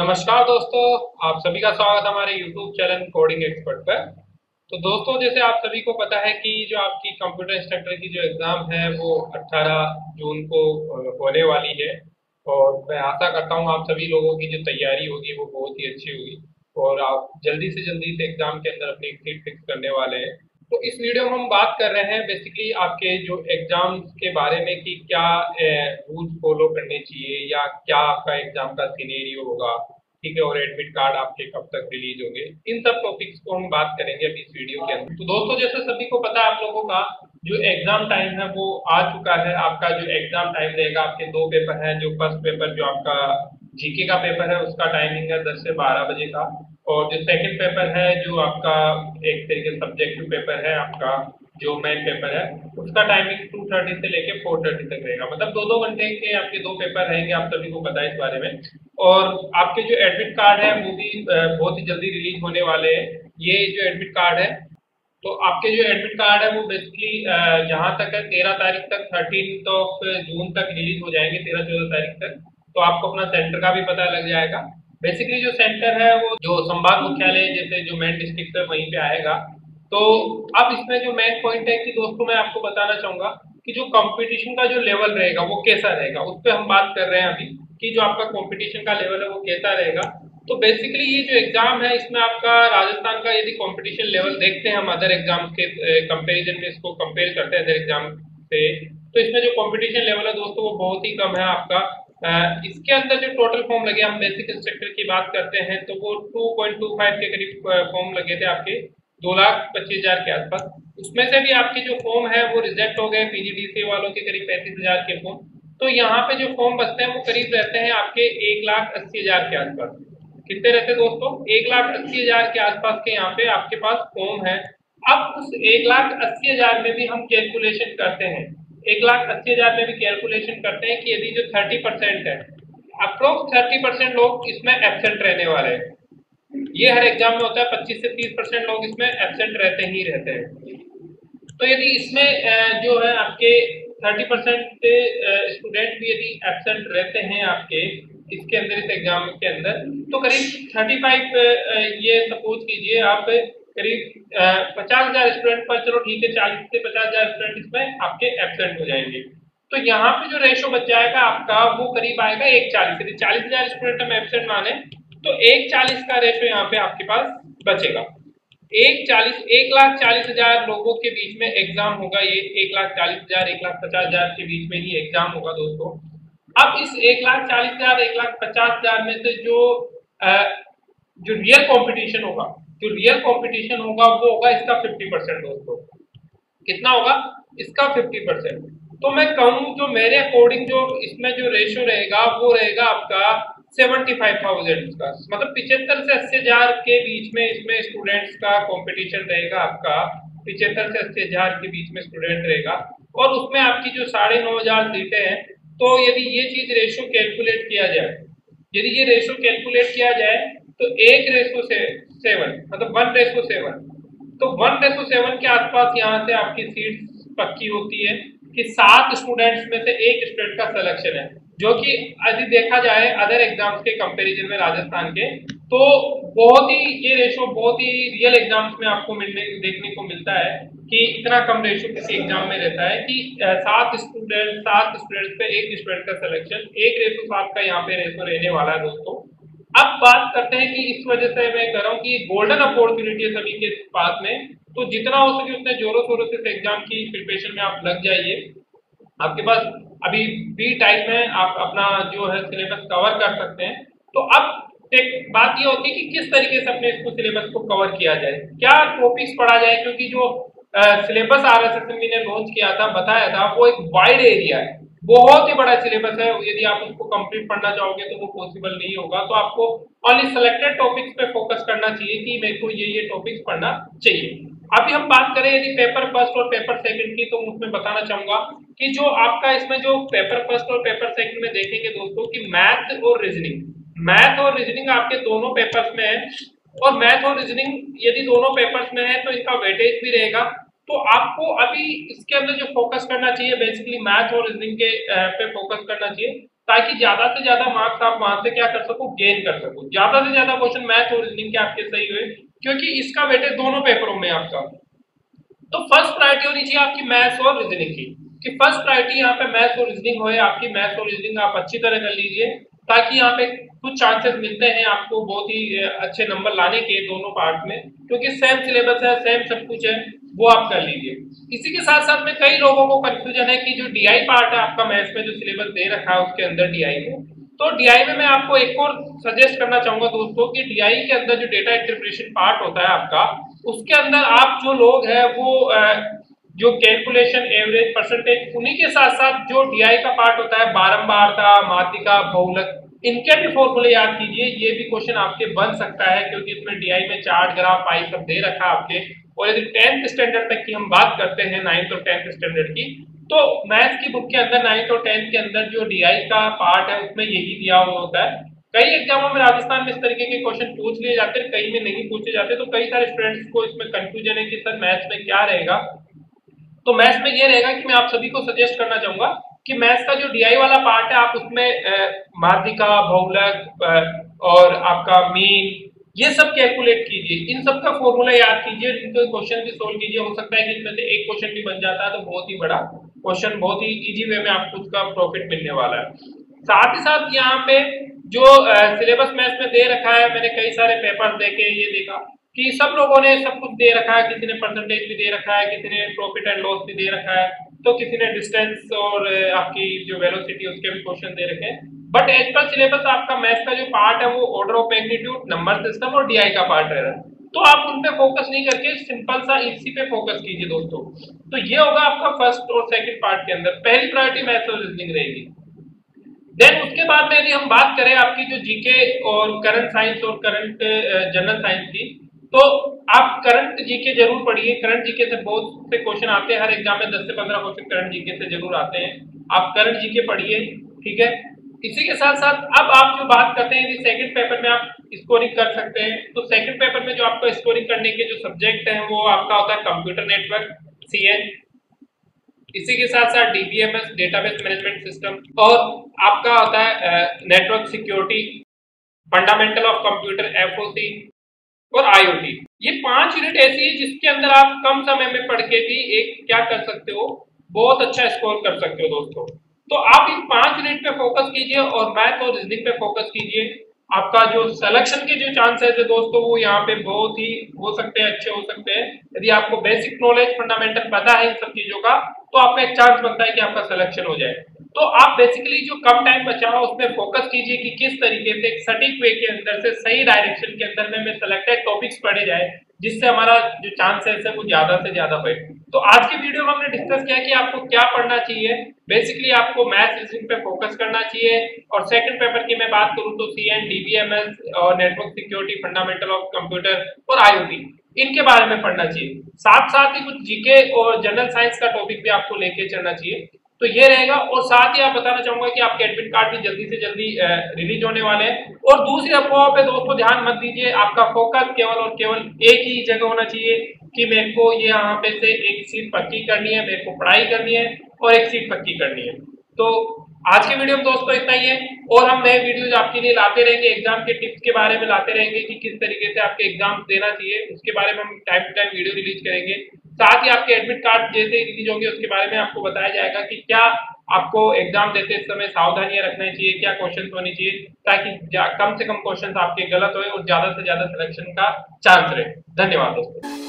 नमस्कार दोस्तों, आप सभी का स्वागत है हमारे YouTube चैनल कोडिंग एक्सपर्ट पर। तो दोस्तों, जैसे आप सभी को पता है कि जो आपकी कंप्यूटर इंस्ट्रक्टर की जो एग्ज़ाम है वो 18 जून को होने वाली है और मैं आशा करता हूँ आप सभी लोगों की जो तैयारी होगी वो बहुत ही अच्छी होगी और आप जल्दी से एग्ज़ाम के अंदर अपनी सीट फिक्स करने वाले हैं। तो इस वीडियो में हम बात कर रहे हैं बेसिकली आपके जो एग्ज़ाम के बारे में कि क्या रूल्स फॉलो करने चाहिए या क्या आपका एग्ज़ाम का सिनेरियो होगा, ठीक है, और एडमिट कार्ड आपके कब तक रिलीज होंगे, इन सब टॉपिक्स को हम बात करेंगे अभी इस वीडियो के अंदर। तो दोस्तों, जैसे सभी को पता है आप लोगों का जो एग्जाम टाइम है वो आ चुका है। आपका जो एग्जाम टाइम रहेगा, आपके 2 पेपर हैं। जो फर्स्ट पेपर जो आपका जीके का पेपर है उसका टाइमिंग है 10 से 12 बजे का, और जो सेकंड पेपर है जो आपका एक तरीके से सब्जेक्टिव पेपर है, आपका जो मेन पेपर है उसका टाइमिंग 2:30 से लेके 4:30 तक रहेगा। मतलब 2-2 घंटे के आपके 2 पेपर रहेंगे, आप सभी को पता है इस बारे में। और आपके जो एडमिट कार्ड है वो भी बहुत ही जल्दी रिलीज होने वाले हैं। ये जो एडमिट कार्ड है, तो आपके जो एडमिट कार्ड है वो बेसिकली जहाँ तक है 13 तारीख तक, 13 जून तक रिलीज हो जाएंगे, 13-14 तारीख तक। तो आपको अपना सेंटर का भी पता लग जाएगा। बेसिकली जो सेंटर है वो जो संभाग मुख्यालय जैसे जो मेन डिस्ट्रिक्ट है वहीं पे आएगा। तो अब इसमें जो मेन पॉइंट है कि दोस्तों मैं आपको बताना चाहूँगा कि जो कंपटीशन का जो लेवल रहेगा वो कैसा रहेगा, उस पर हम बात कर रहे हैं अभी कि जो आपका कंपटीशन का लेवल है वो कैसा रहेगा। तो बेसिकली ये जो एग्ज़ाम है इसमें आपका राजस्थान का यदि कंपटीशन लेवल देखते हैं हम अदर एग्जाम्स के कंपेरिजन में, इसको कंपेयर करते हैं अदर एग्जाम से, तो इसमें जो कंपटीशन लेवल है दोस्तों वो बहुत ही कम है आपका। इसके अंदर जो टोटल फॉर्म लगे, हम बेसिक इंस्ट्रक्टर की बात करते हैं तो वो 2.25 के करीब फॉर्म लगे थे आपके 2,25,000 के आसपास। उसमें से भी आपके जो फॉर्म है वो रिजेक्ट हो गए पीजीडीसी वालों के करीब 35,000 के फॉर्म। तो यहाँ पे जो फॉर्म बचते हैं वो करीब रहते हैं आपके 1,80,000 के आसपास। कितने रहते हैं दोस्तों? 1,80,000 के आसपास के यहाँ पे आपके पास फॉर्म है। अब उस 1,80,000 में भी हम कैलकुलेशन करते हैं, 1,80,000 में भी कैलकुलेशन करते हैं कि यदि जो 30% है, अप्रोक्स 30% लोग इसमें एब्सेंट रहने वाले हैं। ये हर एग्जाम में होता है, 25 से 30% लोग इसमें एब्सेंट रहते हैं। तो यदि इसमें जो है आपके 30% स्टूडेंट भी यदि एब्सेंट रहते हैं आपके इसके अंदर, इस एग्जाम के अंदर, तो करीब 35, ये सपोज कीजिए आप, करीब 50,000 स्टूडेंट पर, चलो ठीक है 40 से 50,000 स्टूडेंट इसमें आपके एब्सेंट हो जाएंगे। तो यहाँ पे जो रेशो बच जाएगा आपका वो करीब आएगा 1:40। यदि 40,000 स्टूडेंट हम एब्सेंट माने तो 1:40 का रेशो यहाँ पे आपके पास बचेगा। 1,40,000 लोगों के बीच में एग्जाम होगा। ये 1,40,000 1,50,000 के बीच में ही एग्जाम होगा दोस्तों। अब इस 1,40,000 1,50,000 में से जो रियल कंपटीशन होगा, वो होगा इसका 50% दोस्तों। कितना होगा? इसका 50%। तो मैं कहूँ जो मेरे अकॉर्डिंग जो इसमें जो रेशो रहेगा वो रहेगा आपका 75,000 का, मतलब 75 से 80,000 के बीच में इसमें स्टूडेंट्स का कंपटीशन रहेगा आपका। 75 से 80,000 के बीच में स्टूडेंट रहेगा और उसमें आपकी जो 9,500 सीटें हैं। तो यदि ये चीज़ रेशो कैलकुलेट किया जाए, तो 1:7, मतलब 1:7, तो 1:7 के आसपास यहाँ से आपकी सीट पक्की होती है कि 7 स्टूडेंट्स में से 1 स्टूडेंट का सिलेक्शन है, जो कि यदि देखा जाए अदर एग्जाम्स के कंपैरिजन में राजस्थान के, तो बहुत ही ये रेशो बहुत ही रियल एग्जाम्स में आपको देखने को मिलता है कि इतना कम रेशो किसी एग्जाम में रहता है कि 7 स्टूडेंट पे 1 स्टूडेंट का सिलेक्शन, 1:7 का यहाँ पे रेशो रहने वाला है दोस्तों। अब बात करते हैं कि इस वजह से मैं कह रहा हूँ कि गोल्डन अपॉर्चुनिटी है सभी के पास में, तो जितना हो सके उतने जोरों शोरों से इस एग्जाम की प्रिपरेशन में आप लग जाइए। आपके पास अभी फ्री टाइम है, आप अपना जो है सिलेबस कवर कर सकते हैं। तो अब एक बात ये होती है कि किस तरीके से अपने इसको सिलेबस को कवर किया जाए, क्या टॉपिक्स पढ़ा जाए, क्योंकि जो सिलेबस आरएसएसएमबी ने लॉन्च किया था, बताया था, वो एक वाइड एरिया है, बहुत ही बड़ा सिलेबस है। यदि आप उसको कंप्लीट पढ़ना चाहोगे तो वो पॉसिबल नहीं होगा। तो आपको ओनली सिलेक्टेड टॉपिक्स पे फोकस करना चाहिए कि मेरे को ये टॉपिक्स पढ़ना चाहिए। अभी हम बात करें यदि पेपर फर्स्ट और पेपर सेकंड की, तो उसमें बताना चाहूँगा कि जो आपका इसमें जो पेपर फर्स्ट और पेपर सेकंड में देखेंगे दोस्तों कि मैथ और रीजनिंग आपके दोनों पेपर्स में है, और मैथ और रीजनिंग यदि दोनों पेपर्स में है तो इसका वेटेज भी रहेगा। तो आपको अभी इसके अंदर जो फोकस करना चाहिए बेसिकली मैथ और रीजनिंग पे फोकस करना चाहिए, ताकि ज्यादा से ज्यादा मार्क्स आप वहां से क्या कर सको, गेन कर सको। ज्यादा से ज्यादा क्वेश्चन मैथ और रीजनिंग के आपके सही हुए, क्योंकि इसका बेटे दोनों पेपरों में आपका तो फर्स्ट प्रायोरिटी होनी चाहिए आपकी मैथ्स और रीजनिंग की, कि फर्स्ट प्रायोरिटी यहाँ पे मैथ्स और रीजनिंग होए। आपकी मैथ्स और रीजनिंग आप अच्छी तरह कर लीजिए, ताकि यहाँ पे कुछ चांसेस मिलते हैं आपको बहुत ही अच्छे नंबर लाने के दोनों पार्ट में, क्योंकि सेम सिलेबस है, सेम सब कुछ है, वो आप कर लीजिए। इसी के साथ साथ में कई लोगों को कंफ्यूजन है कि जो डीआई पार्ट है आपका मैथ्स में जो सिलेबस दे रखा है उसके अंदर डीआई में, तो डीआई में मैं आपको एक और सजेस्ट करना चाहूंगा दोस्तों कि डीआई के अंदर जो डेटा इंटरप्रिटेशन पार्ट होता है आपका, उसके अंदर आप जो लोग हैं वो जो कैलकुलेशन, एवरेज, परसेंटेज, उन्हीं के साथ साथ जो डीआई का पार्ट होता है बारंबारता, माध्यिका, बहुलक, इनके भी फॉर्मूले याद कीजिए। ये भी क्वेश्चन आपके बन सकता है, क्योंकि इसमें डीआई में चार्ट, ग्राफ, पाई सब दे रखा आपके। और यदि 10th स्टैंडर्ड तक की हम बात करते हैं, 9th और 10th स्टैंडर्ड की, तो मैथ्स की बुक के अंदर 9th और 10th के अंदर जो डीआई का पार्ट है उसमें यही दिया हुआ होता है। कई एग्जामों में राजस्थान में इस तरीके के क्वेश्चन पूछ लिए जाते हैं, कई में नहीं पूछे जाते, तो कई सारे स्टूडेंट्स को इसमें कंफ्यूजन है कि सर मैथ्स में क्या रहेगा। तो मैथ्स में ये रहेगा कि मैं आप सभी को सजेस्ट करना चाहूंगा कि मैथ्स का जो डीआई वाला पार्ट है आप उसमें माध्यिका, बहुलक और आपका मीन, ये सब कैलकुलेट कीजिए, इन सब का फॉर्मूला याद कीजिए, इनको क्वेश्चन भी सोल्व कीजिए। हो सकता है कि इसमें से एक क्वेश्चन भी बन जाता है तो बहुत ही बड़ा क्वेश्चन, बहुत ही ईजी वे में आपको उसका प्रॉफिट मिलने वाला है। साथ ही साथ यहाँ पे जो सिलेबस मैथ्स में दे रखा है, मैंने कई सारे पेपर देखे, ये देखा कि सब लोगों ने सब कुछ दे रखा है, किसी ने परसेंटेज भी दे रखा है, किसी ने प्रॉफिट एंड लॉस भी दे रखा है, तो किसी ने डिस्टेंस और आपकी जो वेलोसिटी उसके भी क्वेश्चन दे रखे हैं। बट एज पर सिलेबस आपका मैथ्स का जो पार्ट है वो order of magnitude, number system और डीआई का पार्ट रह रहा है, तो आप उन पे फोकस नहीं करके सिंपल सा इसी पे फोकस कीजिए दोस्तों। तो ये होगा आपका फर्स्ट और सेकेंड पार्ट के अंदर पहली प्रायोरिटी मैथ्स और रीजनिंग रहेगी। देन उसके बाद में यदि हम बात करें आपकी जो जीके और करंट साइंस और करंट जनरल साइंस की, तो आप करंट जीके जरूर पढ़िए। करंट जीके से बहुत से क्वेश्चन आते हैं, हर एग्जाम में 10 से 15 क्वेश्चन करंट जीके से जरूर आते हैं, आप करंट जीके पढ़िए, ठीक है। इसी के साथ साथ अब आप जो बात करते हैं, यदि सेकंड पेपर में आप स्कोरिंग कर सकते हैं, तो सेकंड पेपर में जो आपका स्कोरिंग करने के जो सब्जेक्ट है वो आपका होता है कंप्यूटर नेटवर्क, सीएन, इसी के साथ साथ डीबीएमएस, डेटाबेस मैनेजमेंट सिस्टम, और आपका होता है network security, fundamental of computer, FOC. और आई.ओ.टी. ये 5 यूनिट ऐसी है जिसके अंदर आप कम समय में पढ़ के भी एक क्या कर सकते हो, बहुत अच्छा स्कोर कर सकते हो दोस्तों। तो आप इन 5 यूनिट पे फोकस कीजिए और मैथ और रीजनिंग पे फोकस कीजिए। आपका जो सिलेक्शन के जो चांसेस है दोस्तों वो यहाँ पे बहुत ही हो सकते हैं, अच्छे हो सकते हैं। यदि आपको बेसिक नॉलेज, फंडामेंटल पता है इन सब चीजों का, तो आपका एक चांस बनता है कि आपका सिलेक्शन हो जाए। तो आप बेसिकली जो कम टाइम बचा हो उसमें फोकस कीजिए कि किस तरीके से एक सटीक वे के अंदर से, सही डायरेक्शन के अंदर में सिलेक्टेड टॉपिक्स पढ़े जाए, जिससे हमारा जो चांसेस है वो ज्यादा से ज्यादा हो। तो आज की वीडियो में हमने डिस्कस किया कि आपको क्या पढ़ना चाहिए। बेसिकली आपको मैथ्स, रीजनिंग पे फोकस करना चाहिए, और सेकंड पेपर की मैं बात करूं तो सीएन, डीबीएमएस और network security, fundamental of computer और आईओटी, इनके बारे में पढ़ना चाहिए। साथ साथ ही कुछ जीके और जनरल साइंस का टॉपिक भी आपको लेके चलना चाहिए। तो ये रहेगा। और साथ ही आप बताना चाहूंगा कि आपके एडमिट कार्ड भी जल्दी से जल्दी रिलीज होने वाले हैं। और दूसरी अफवाहों पे दोस्तों ध्यान मत दीजिए, आपका फोकस केवल और केवल एक ही जगह होना चाहिए कि मेरे को ये यहाँ पे से एक सीट पक्की करनी है, मेरे को पढ़ाई करनी है और एक सीट पक्की करनी है। तो आज के वीडियो में दोस्तों इतना ही है, और हम नए वीडियोज आपके लिए लाते रहेंगे, एग्जाम के टिप्स के बारे में लाते रहेंगे कि किस तरीके से आपके एग्जाम देना चाहिए, उसके बारे में हम time to time video release करेंगे। साथ ही आपके एडमिट कार्ड जैसे रिलीज होंगे उसके बारे में आपको बताया जाएगा कि क्या आपको एग्जाम देते समय सावधानियां रखना चाहिए, क्या क्वेश्चन होने चाहिए, ताकि कम से कम क्वेश्चन आपके गलत होए और ज्यादा से ज्यादा सिलेक्शन का चांस रहे। धन्यवाद दोस्तों।